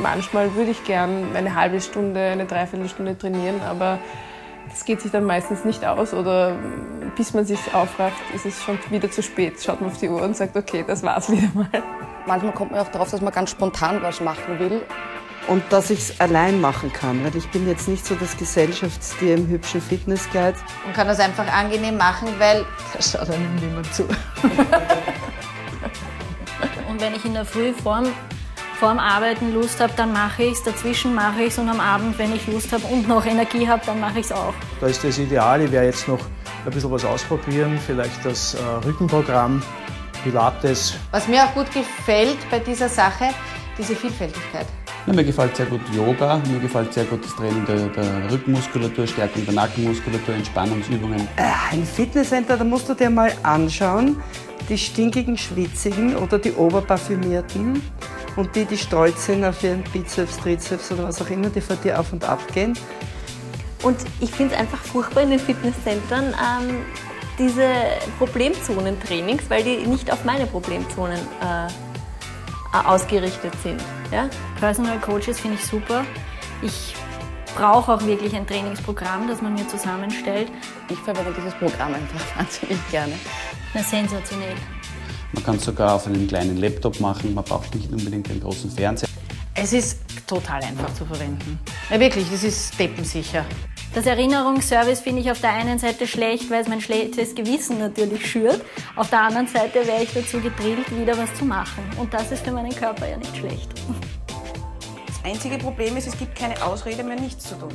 manchmal würde ich gern eine halbe Stunde, eine Dreiviertelstunde trainieren, aber das geht sich dann meistens nicht aus oder bis man sich aufrafft, ist es schon wieder zu spät. Schaut man auf die Uhr und sagt, okay, das war's wieder mal. Manchmal kommt man auch drauf, dass man ganz spontan was machen will. Und dass ich es allein machen kann, weil ich bin jetzt nicht so das Gesellschaftstier im hübschen Fitnesskleid. Man kann das einfach angenehm machen, weil da schaut einem niemand zu. Und wenn ich in der Früh vorm Arbeiten Lust habe, dann mache ich es, dazwischen mache ich es und am Abend, wenn ich Lust habe und noch Energie habe, dann mache ich es auch. Da ist das Ideale, wäre jetzt noch ein bisschen was ausprobieren, vielleicht das Rückenprogramm, Pilates. Was mir auch gut gefällt bei dieser Sache, diese Vielfältigkeit. Ja, mir gefällt sehr gut Yoga, mir gefällt sehr gut das Training der Rückenmuskulatur, Stärkung der Nackenmuskulatur, Entspannungsübungen. Ein Fitnesscenter, da musst du dir mal anschauen, die stinkigen, schwitzigen oder die Oberparfümierten und die stolz sind auf ihren Bizeps, Trizeps oder was auch immer, die vor dir auf und ab gehen. Und ich finde es einfach furchtbar in den Fitnesscentern, diese Problemzonen-Trainings, weil die nicht auf meine Problemzonen ausgerichtet sind. Ja? Personal Coaches finde ich super. Ich brauche auch wirklich ein Trainingsprogramm, das man mir zusammenstellt. Ich verwende dieses Programm einfach wahnsinnig gerne. Na, sensationell. Man kann es sogar auf einem kleinen Laptop machen, man braucht nicht unbedingt einen großen Fernseher. Es ist total einfach zu verwenden. Ja, wirklich, es ist deppensicher. Das Erinnerungsservice finde ich auf der einen Seite schlecht, weil es mein schlechtes Gewissen natürlich schürt. Auf der anderen Seite wäre ich dazu gedrillt, wieder was zu machen. Und das ist für meinen Körper ja nicht schlecht. Das einzige Problem ist, es gibt keine Ausrede mehr, nichts zu tun.